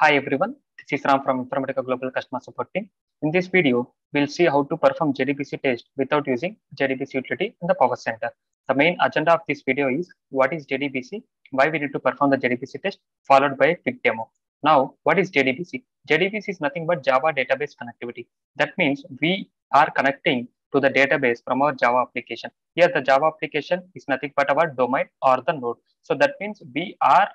Hi everyone, this is Ram from Informatica Global Customer Support Team. In this video, we'll see how to perform JDBC test without using JDBC utility in the Power Center. The main agenda of this video is what is JDBC, why we need to perform the JDBC test, followed by a quick demo. Now, what is JDBC? JDBC is nothing but Java database connectivity. That means we are connecting to the database from our Java application. Here, the Java application is nothing but our domain or the node. So that means we are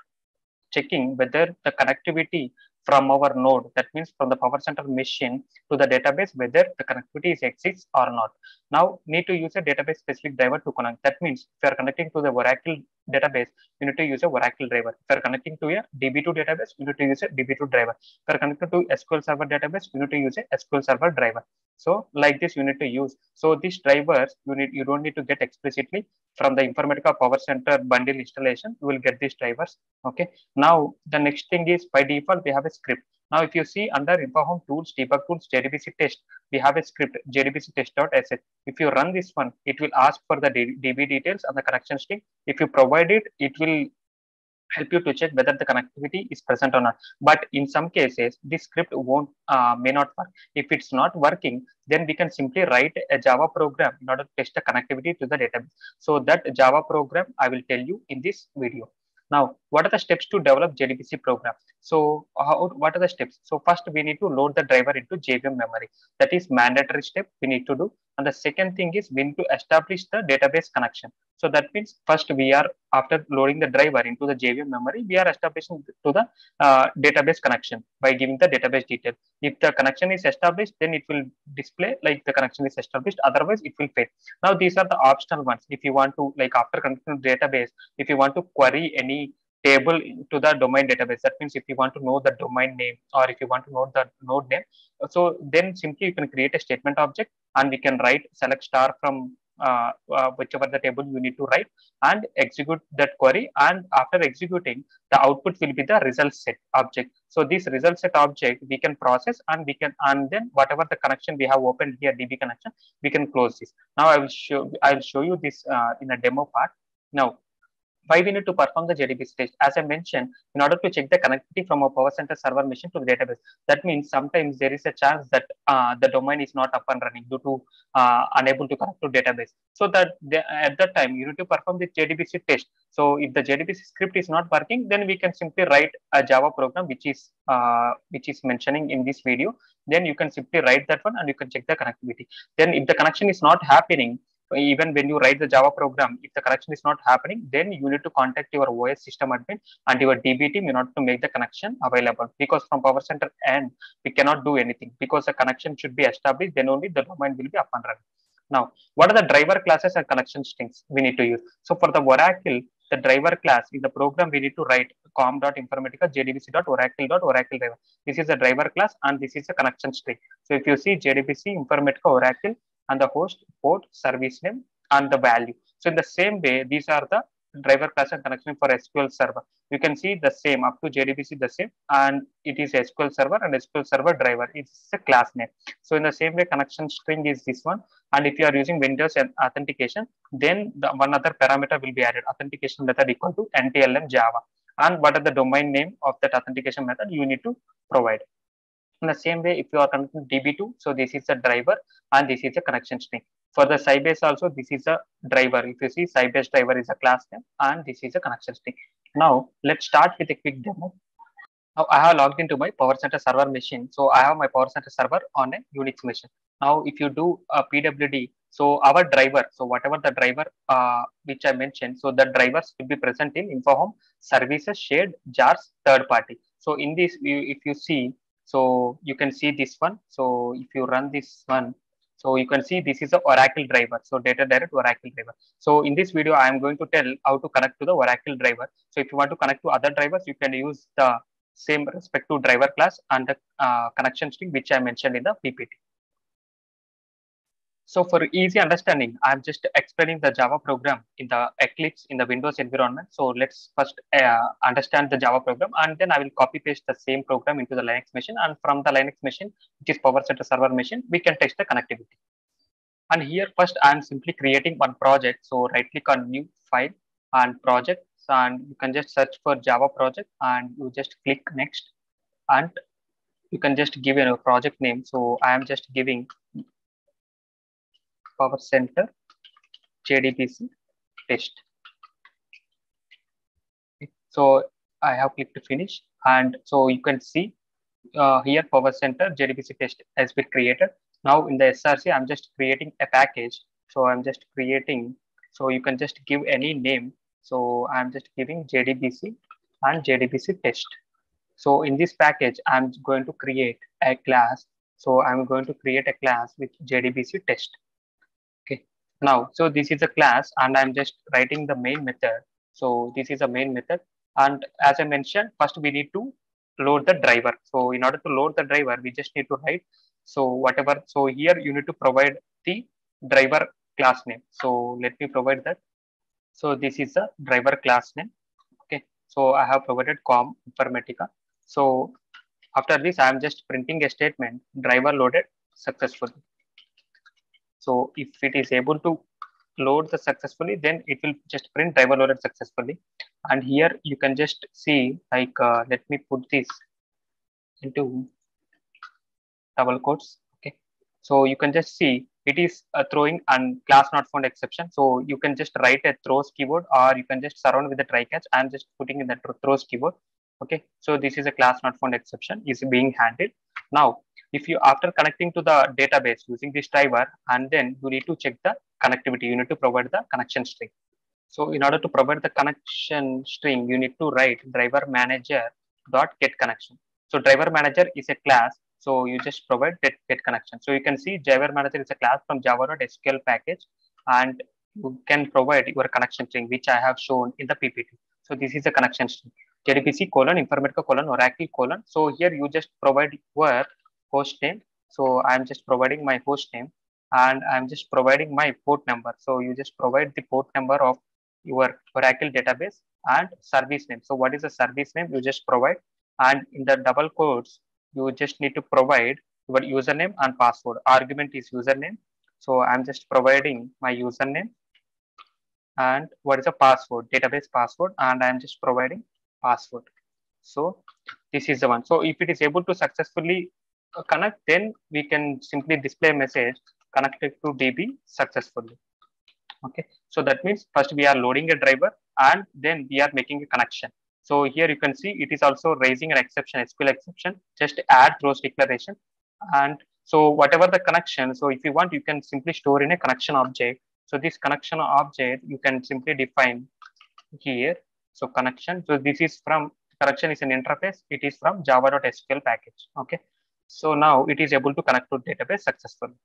checking whether the connectivity from our node, that means from the Power Center machine to the database, whether the connectivity exists or not. Now, need to use a database specific driver to connect. That means if you are connecting to the Oracle database, you need to use a Oracle driver. If you are connecting to a DB2 database, you need to use a DB2 driver. If you are connected to SQL Server database, you need to use a SQL Server driver. So like this, you need to use. So these drivers, you don't need to get explicitly from the Informatica Power Center bundle installation. You will get these drivers. Okay. Now the next thing is, by default we have a script. Now if you see under InfoHome tools, debug tools, JDBC test, we have a script, JDBC test.sh. If you run this one, it will ask for the DB details and the connection string. If you provide it, it will help you to check whether the connectivity is present or not. But in some cases, this script may not work. If it's not working, then we can simply write a Java program in order to test the connectivity to the database. So that Java program I will tell you in this video. Now, what are the steps to develop JDBC program? So what are the steps? So first we need to load the driver into JVM memory. That is mandatory step we need to do. And the second thing is we need to establish the database connection. So that means first we are, after loading the driver into the JVM memory, we are establishing to the database connection by giving the database detail. If the connection is established, then it will display like the connection is established. Otherwise, it will fail. Now, these are the optional ones. If you want to, like after connecting to database, if you want to query any table to the domain database, that means if you want to know the domain name or if you want to know the node name, so then simply you can create a statement object and we can write select star from whichever the table you need to write and execute that query, and after executing the output will be the result set object. So this result set object we can process and then whatever the connection we have opened here, DB connection, we can close this. Now I will show you this in a demo part. Now, why we need to perform the JDBC test? As I mentioned, in order to check the connectivity from a Power Center server machine to the database. That means sometimes there is a chance that the domain is not up and running due to unable to connect to database. So that at that time, you need to perform the JDBC test. So if the JDBC script is not working, then we can simply write a Java program, which is mentioning in this video. Then you can simply write that one and you can check the connectivity. Then if the connection is not happening, even when you write the Java program, if the connection is not happening, then you need to contact your OS system admin and your DB team in order to make the connection available. Because from Power Center end, we cannot do anything because the connection should be established. Then only the domain will be up and running. Now, what are the driver classes and connection strings we need to use? So for the Oracle, the driver class in the program, we need to write com.informatica jdbc.oracle.oracle driver. This is the driver class and this is the connection string. So if you see JDBC, Informatica, Oracle, and the host, port, service name, and the value. So in the same way, these are the driver class and connection for SQL Server. You can see the same up to JDBC, the same, and it is SQL Server and SQL Server driver. It's a class name. So in the same way, connection string is this one. And if you are using Windows and authentication, then the one other parameter will be added, authentication method equal to NTLM Java. And what are the domain name of that authentication method you need to provide. In the same way, if you are connecting DB2, so this is the driver and this is the connection string. For the Sybase also, this is a driver. If you see, Sybase driver is a class name and this is a connection string. Now, let's start with a quick demo. Now, I have logged into my Power Center server machine. So, I have my Power Center server on a Unix machine. Now, if you do a PWD, so our driver, so whatever the driver which I mentioned, so the drivers will be present in InfoHome, services, shared, jars, third party. So, in this, if you see, so you can see this one. So if you run this one, so you can see this is the Oracle driver. So data direct Oracle driver. So in this video, I am going to tell how to connect to the Oracle driver. So if you want to connect to other drivers, you can use the same respective driver class and the connection string, which I mentioned in the PPT. So for easy understanding, I'm just explaining the Java program in the Eclipse in the Windows environment. So let's first understand the Java program, and then I will copy paste the same program into the Linux machine. And from the Linux machine, which is Power Center server machine, we can test the connectivity. And here first, I'm simply creating one project. So right click on new file and projects, and you can just search for Java project and you just click next. and you can just give a project name. So I am just giving Power Center JDBC test. So I have clicked to finish, and so you can see here Power Center JDBC test has been created. Now in the SRC, I'm just creating a package. So I'm just creating, so you can just give any name. So I'm just giving JDBC and JDBC test. So in this package, I'm going to create a class. So I'm going to create a class with JDBC test. Okay. Now, so this is a class, and I'm just writing the main method. So this is a main method. And as I mentioned, first we need to load the driver. So in order to load the driver, we just need to write. So whatever, so here you need to provide the driver class name. So let me provide that. So this is a driver class name. Okay. So I have provided com Informatica. So after this, I am just printing a statement, driver loaded successfully. So if it is able to load the successfully, then it will just print driver loaded successfully. And here you can just see, like, let me put this into double quotes. Okay. So you can just see it is throwing and class not found exception. So you can just write a throws keyword, or you can just surround with the try catch. I'm just putting in the throws keyword. Okay. So this is a class not found exception is being handled. Now, if you after connecting to the database using this driver, and then you need to check the connectivity, you need to provide the connection string. So in order to provide the connection string, you need to write driver manager dot get connection. So driver manager is a class. So you just provide get connection. So you can see driver manager is a class from java.sql package, and you can provide your connection string, which I have shown in the PPT. So this is a connection string, JDBC:/Informatica:/Oracle:. So here you just provide your host name. So I'm just providing my host name, and I'm just providing my port number. So you just provide the port number of your Oracle database and service name. So what is the service name? You just provide, and in the double quotes, you just need to provide your username and password. Argument is username. So I'm just providing my username, and what is the password, database password, and I'm just providing password. So this is the one. So if it is able to successfully connect, then we can simply display message connected to DB successfully. Okay. So that means first we are loading a driver, and then we are making a connection. So here you can see it is also raising an exception, SQL exception, just add throws declaration. And so whatever the connection, so if you want, you can simply store in a connection object. So this connection object, you can simply define here. So connection, so this is from, connection is an interface. It is from java.sql package. Okay. So now it is able to connect to database successfully.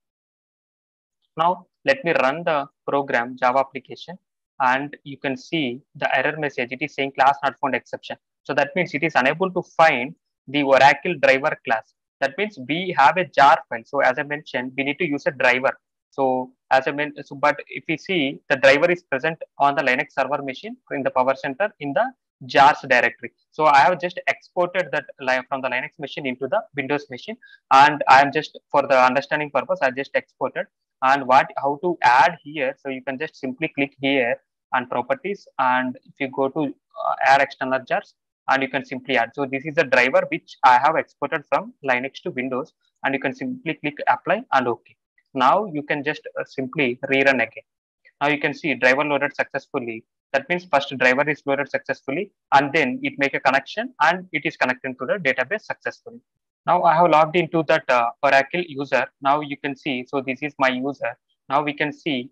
Now let me run the program Java application, and you can see the error message. It is saying class not found exception. So that means it is unable to find the Oracle driver class. That means we have a jar file. So as I mentioned, we need to use a driver. So as I mentioned, but if you see, the driver is present on the Linux server machine in the Power Center in the jars directory. So I have just exported that from the Linux machine into the Windows machine, and I am just, for the understanding purpose, I just exported. And what, how to add here? So you can just simply click here on properties, and if you go to add external jars, and you can simply add. So this is the driver which I have exported from Linux to Windows, and you can simply click apply and okay. Now you can just simply rerun again. Now you can see driver loaded successfully. That means first driver is loaded successfully, and then it make a connection, and it is connected to the database successfully. Now I have logged into that Oracle user. Now you can see, so this is my user. Now we can see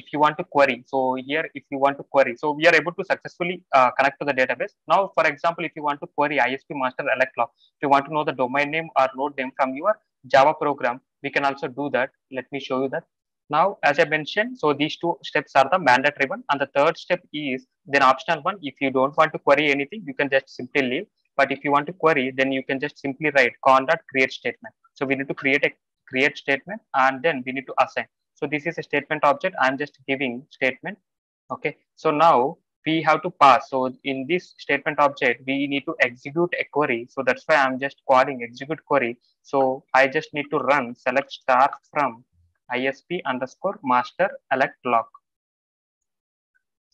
if you want to query. So here, if you want to query, so we are able to successfully connect to the database. Now, for example, if you want to query ISP_master elect log, if you want to know the domain name or node name from your Java program, we can also do that. Let me show you that. Now, as I mentioned, so these two steps are the mandatory one. And the third step is then optional one. If you don't want to query anything, you can just simply leave. But if you want to query, then you can just simply write con.create statement. So we need to create a create statement, and then we need to assign. So this is a statement object. I'm just giving statement. Okay. So now we have to pass. So in this statement object, we need to execute a query. So that's why I'm just calling execute query. So I just need to run select star from ISP_master elect log.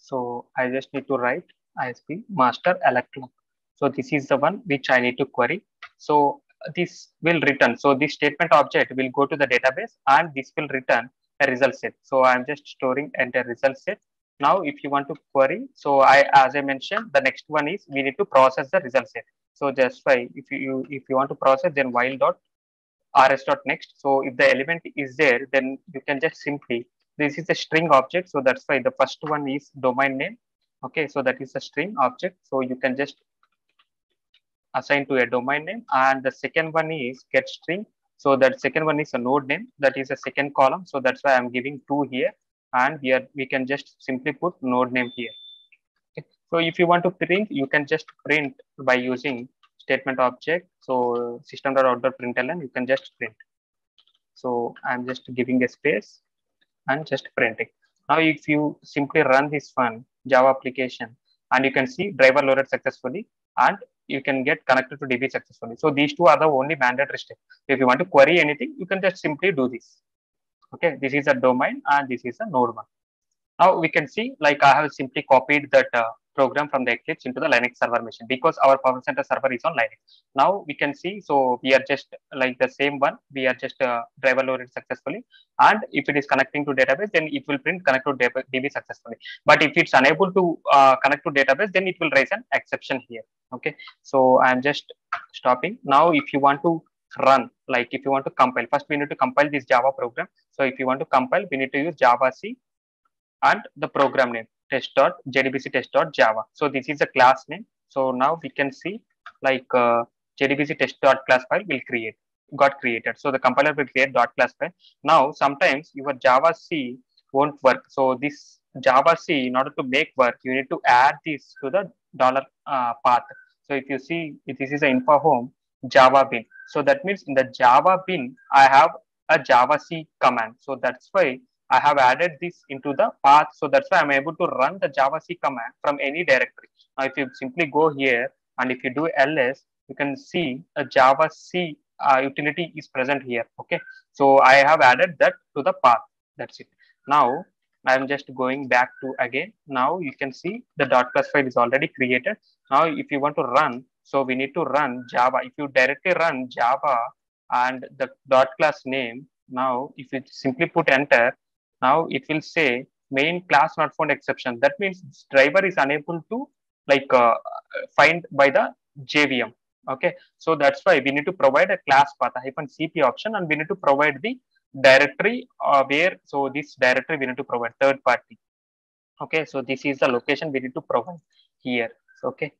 So I just need to write ISP master elect log. So this is the one which I need to query. So this will return. So this statement object will go to the database and this will return a result set. So I'm just storing a result set. Now, if you want to query, so as I mentioned, the next one is we need to process the result set. So just by if you want to process, then while.rs.next. So if the element is there, then you can just simply, this is a string object. So that's why the first one is domain name. Okay, so that is a string object. So you can just assign to a domain name. And the second one is get string. So that second one is a node name. That is a second column. So that's why I'm giving 2 here. And here we can just simply put node name here. Okay. So if you want to print, you can just print by using statement object. So system.out.println, you can just print. So I'm just giving a space and just printing. Now, if you simply run this one, Java application, and you can see driver loaded successfully, and you can get connected to DB successfully. So these two are the only mandatory steps. If you want to query anything, you can just simply do this. Okay, this is a domain and this is a node one. Now we can see, like I have simply copied that program from the Eclipse into the Linux server machine because our Power Center server is on Linux. Now we can see, so we are just like the same one. We are just driver loaded successfully. And if it is connecting to database, then it will print connect to DB successfully. But if it's unable to connect to database, then it will raise an exception here. Okay, so I'm just stopping. Now, if you want to run, like if you want to compile, first we need to compile this Java program. So if you want to compile, we need to use Java C and the program name test.jdbctest.java. So this is a class name. So now we can see like jdbctest.class file will got created. So the compiler will create .class file. Now sometimes your Java C won't work. So this Java C, in order to make work, you need to add this to the $path. So if you see, if this is an InfoHome Java bin. So that means in the Java bin, I have a Java C command. So that's why I have added this into the path. So that's why I'm able to run the Java C command from any directory. Now, if you simply go here and if you do ls, you can see a Java C utility is present here. Okay. So I have added that to the path. That's it. Now I'm just going back to again. Now you can see the .class file is already created. Now, if you want to run, so we need to run Java. If you directly run Java and the .class name, now if you simply put enter, now it will say main class not found exception. That means driver is unable to like find by the JVM. Okay, so that's why we need to provide a class path, a -cp option, and we need to provide the directory where, so this directory we need to provide third party. Okay, so this is the location we need to provide here. Okay,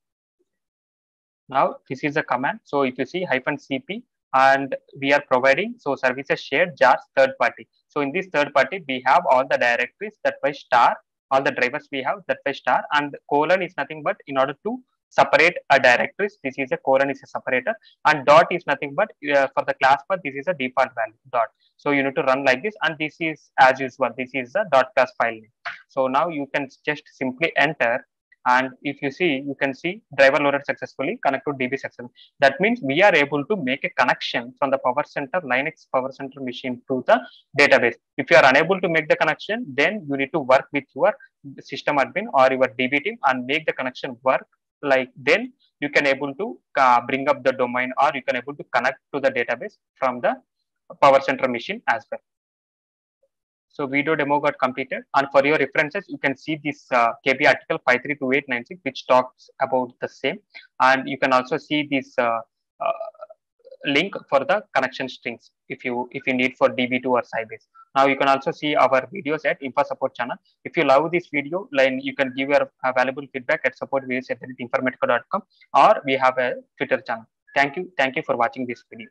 now this is a command. So if you see -cp, and we are providing, so services shared jars third party. So in this third party, we have all the directories, that by star, all the drivers we have, that by star, and colon is nothing but in order to separate a directories, this is a colon is a separator, and dot is nothing but for the class path, this is a default value dot. So you need to run like this, and this is as usual, this is the .class file name. So now you can just simply enter. And if you see, you can see driver loaded successfully, connect to DB successfully. That means we are able to make a connection from the Power Center, Linux Power Center machine to the database. If you are unable to make the connection, then you need to work with your system admin or your DB team and make the connection work. Like then you can able to bring up the domain, or you can able to connect to the database from the Power Center machine as well. So video demo got completed, and for your references, you can see this KB article 532896, which talks about the same. And you can also see this link for the connection strings if you need for DB2 or Sybase. Now you can also see our videos at InfoSupport channel. If you love this video, then you can give your valuable feedback at supportvideos@informatica.com, or we have a Twitter channel. Thank you for watching this video.